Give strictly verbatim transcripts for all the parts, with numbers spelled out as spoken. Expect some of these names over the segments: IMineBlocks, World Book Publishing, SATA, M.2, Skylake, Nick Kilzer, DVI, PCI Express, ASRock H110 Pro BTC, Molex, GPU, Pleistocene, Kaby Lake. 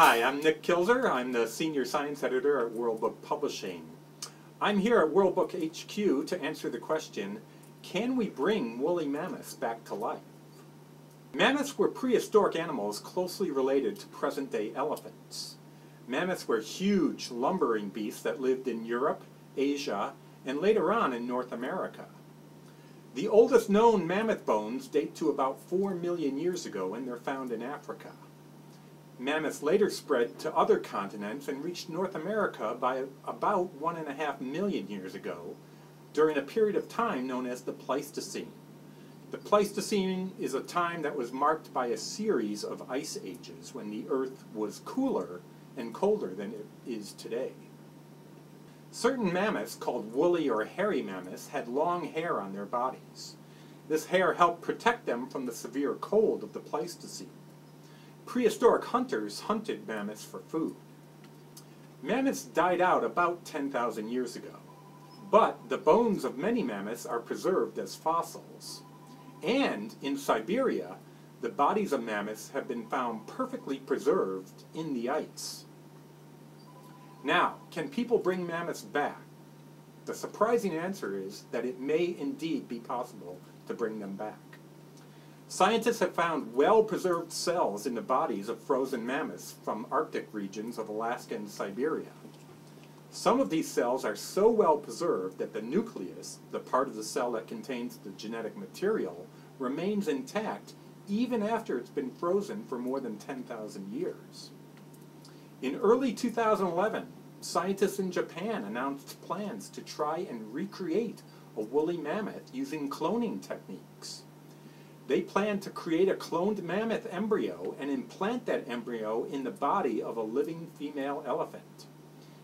Hi, I'm Nick Kilzer. I'm the Senior Science Editor at World Book Publishing. I'm here at World Book H Q to answer the question, can we bring woolly mammoths back to life? Mammoths were prehistoric animals closely related to present-day elephants. Mammoths were huge, lumbering beasts that lived in Europe, Asia, and later on in North America. The oldest known mammoth bones date to about four million years ago, and they're found in Africa. Mammoths later spread to other continents and reached North America by about one and a half million years ago, during a period of time known as the Pleistocene. The Pleistocene is a time that was marked by a series of ice ages when the Earth was cooler and colder than it is today. Certain mammoths, called woolly or hairy mammoths, had long hair on their bodies. This hair helped protect them from the severe cold of the Pleistocene. Prehistoric hunters hunted mammoths for food. Mammoths died out about ten thousand years ago, but the bones of many mammoths are preserved as fossils. And in Siberia, the bodies of mammoths have been found perfectly preserved in the ice. Now, can people bring mammoths back? The surprising answer is that it may indeed be possible to bring them back. Scientists have found well-preserved cells in the bodies of frozen mammoths from Arctic regions of Alaska and Siberia. Some of these cells are so well-preserved that the nucleus, the part of the cell that contains the genetic material, remains intact even after it's been frozen for more than ten thousand years. In early two thousand eleven, scientists in Japan announced plans to try and recreate a woolly mammoth using cloning techniques. They plan to create a cloned mammoth embryo and implant that embryo in the body of a living female elephant.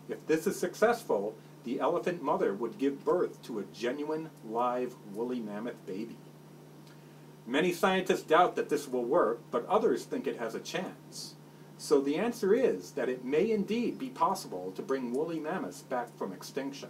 If this is successful, the elephant mother would give birth to a genuine, live, woolly mammoth baby. Many scientists doubt that this will work, but others think it has a chance. So the answer is that it may indeed be possible to bring woolly mammoths back from extinction.